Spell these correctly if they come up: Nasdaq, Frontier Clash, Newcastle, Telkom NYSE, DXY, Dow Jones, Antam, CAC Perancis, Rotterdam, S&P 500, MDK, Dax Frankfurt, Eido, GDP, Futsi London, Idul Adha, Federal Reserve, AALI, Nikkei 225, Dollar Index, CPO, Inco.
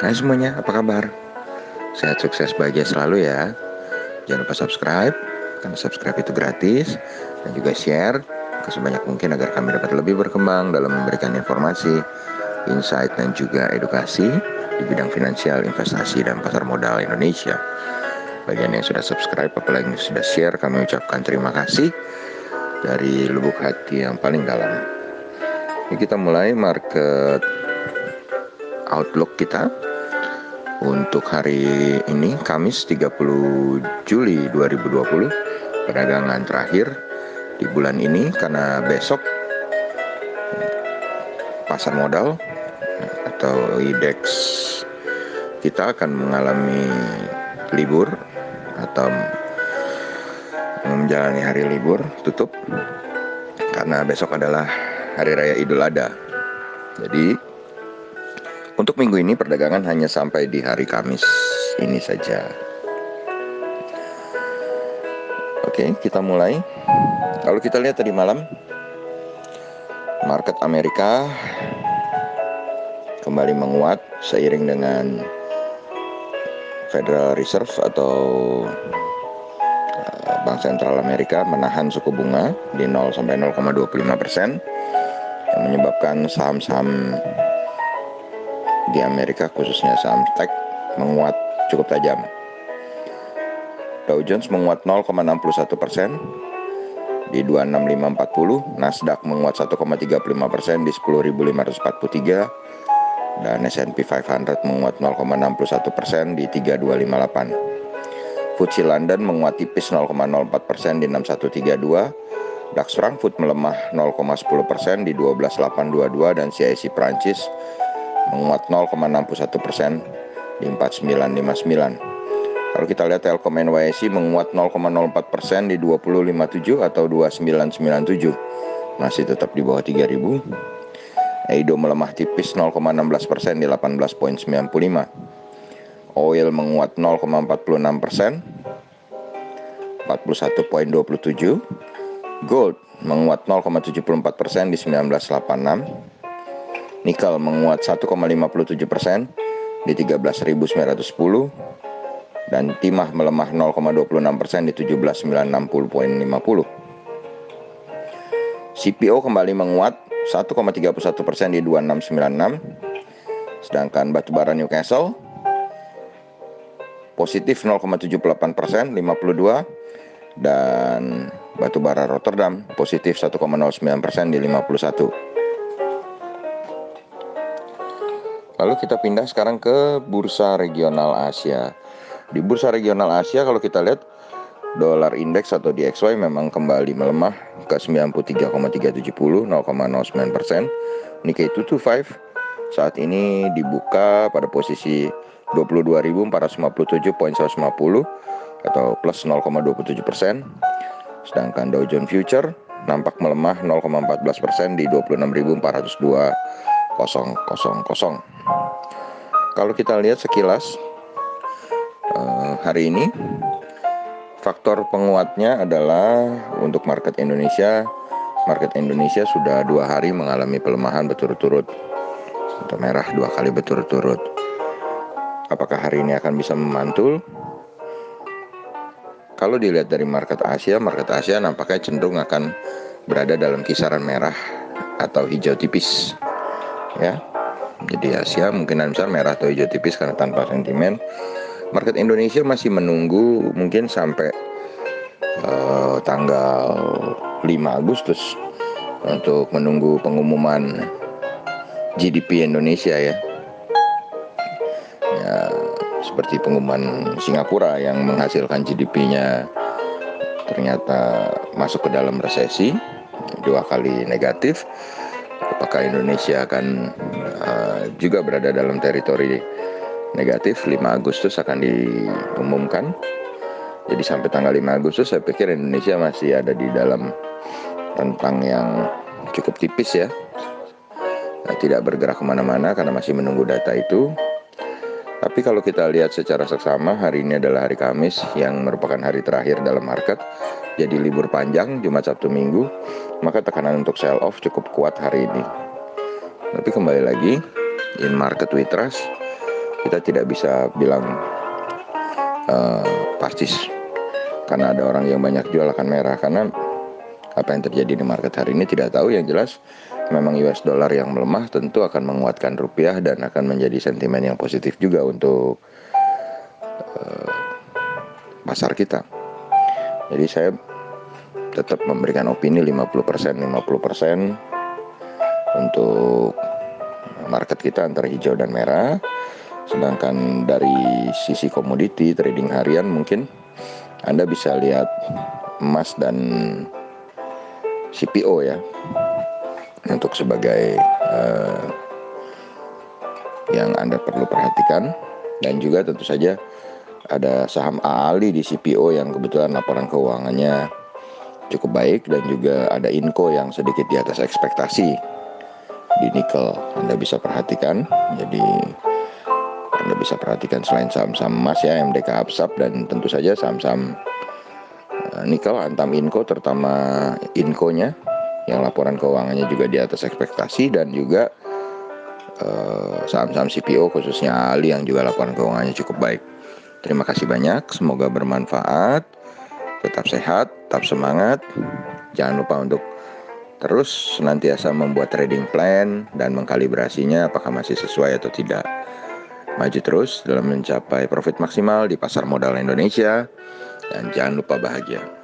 Hai semuanya, apa kabar? Sehat, sukses, bahagia selalu ya. Jangan lupa subscribe, karena subscribe itu gratis. Dan juga share ke sebanyak mungkin agar kami dapat lebih berkembang dalam memberikan informasi, insight, dan juga edukasi di bidang finansial, investasi, dan pasar modal Indonesia. Bagian yang sudah subscribe, apalagi yang sudah share, kami ucapkan terima kasih dari lubuk hati yang paling dalam. Ini kita mulai market outlook kita untuk hari ini, Kamis 30 Juli 2020, perdagangan terakhir di bulan ini, karena besok pasar modal atau indeks kita akan mengalami libur atau menjalani hari libur tutup, karena besok adalah hari raya Idul Adha. Jadi untuk minggu ini perdagangan hanya sampai di hari Kamis ini saja. Oke, kita mulai. Kalau kita lihat tadi malam, market Amerika kembali menguat seiring dengan Federal Reserve atau Bank Sentral Amerika menahan suku bunga di 0-0,25%, yang menyebabkan saham-saham di Amerika, khususnya saham tech, menguat cukup tajam. Dow Jones menguat 0,61% di 26540, Nasdaq menguat 1,35% di 10.543, dan S&P 500 menguat 0,61% di 3258. Futsi London menguat tipis 0,04% di 6132, Dax Frankfurt melemah 0,10% di 12822, dan CAC Perancis menguat 0,61% di 4959. Kalau kita lihat Telkom NYSE menguat 0,04% di 2057 atau 2997, masih tetap di bawah 3000. Eido melemah tipis 0,16% di 18.95. Oil menguat 0,46%, 41.27. Gold menguat 0,74% di 1986. Nikel menguat 1,57% di 13.910, dan timah melemah 0,26% di 17.960.50. CPO kembali menguat 1,31% di 2696, sedangkan batubara Newcastle positif 0,78% 52, dan batubara Rotterdam positif 1,09% di 51. Lalu kita pindah sekarang ke bursa regional Asia. Di bursa regional Asia, kalau kita lihat Dollar Index atau DXY memang kembali melemah ke 93,370, 0,09%. Nikkei 225 saat ini dibuka pada posisi 22.457,150 atau plus 0,27%. Sedangkan Dow Jones Future nampak melemah 0,14% di 26.402,000. Kalau kita lihat sekilas hari ini, faktor penguatnya adalah untuk market Indonesia. Market Indonesia sudah 2 hari mengalami pelemahan berturut-turut, atau merah 2 kali berturut-turut. Apakah hari ini akan bisa memantul? Kalau dilihat dari market Asia nampaknya cenderung akan berada dalam kisaran merah atau hijau tipis. Ya, jadi Asia mungkinan besar merah atau hijau tipis karena tanpa sentimen. Market Indonesia masih menunggu mungkin sampai tanggal 5 Agustus untuk menunggu pengumuman GDP Indonesia ya seperti pengumuman Singapura yang menghasilkan GDP-nya ternyata masuk ke dalam resesi 2 kali negatif. Apakah Indonesia akan juga berada dalam teritori negatif? 5 Agustus akan diumumkan. Jadi sampai tanggal 5 Agustus saya pikir Indonesia masih ada di dalam rentang yang cukup tipis ya. Tidak bergerak kemana-mana karena masih menunggu data itu. Tapi kalau kita lihat secara seksama, hari ini adalah hari Kamis yang merupakan hari terakhir dalam market. Jadi libur panjang Jumat, Sabtu, Minggu, maka tekanan untuk sell off cukup kuat hari ini. Tapi kembali lagi, in market we trust. kita tidak bisa bilang pasti karena ada orang yang banyak jual akan merah, karena apa yang terjadi di market hari ini tidak tahu. Yang jelas memang US dollar yang melemah tentu akan menguatkan rupiah dan akan menjadi sentimen yang positif juga untuk pasar kita. Jadi saya tetap memberikan opini 50% untuk market kita antara hijau dan merah. Sedangkan dari sisi komoditi trading harian mungkin Anda bisa lihat emas dan CPO ya, untuk sebagai yang Anda perlu perhatikan. Dan juga tentu saja ada saham AALI di CPO yang kebetulan laporan keuangannya cukup baik, dan juga ada Inco yang sedikit di atas ekspektasi di nikel. Anda bisa perhatikan. Jadi Anda bisa perhatikan selain saham-saham emas ya, MDK Absap, dan tentu saja saham-saham nikel, Antam, Inco, terutama Inco-nya yang laporan keuangannya juga di atas ekspektasi, dan juga saham-saham CPO khususnya AALI yang juga laporan keuangannya cukup baik. Terima kasih banyak, semoga bermanfaat. Tetap sehat, tetap semangat. Jangan lupa untuk terus senantiasa membuat trading plan dan mengkalibrasinya apakah masih sesuai atau tidak. Maju terus dalam mencapai profit maksimal di pasar modal Indonesia, dan jangan lupa bahagia.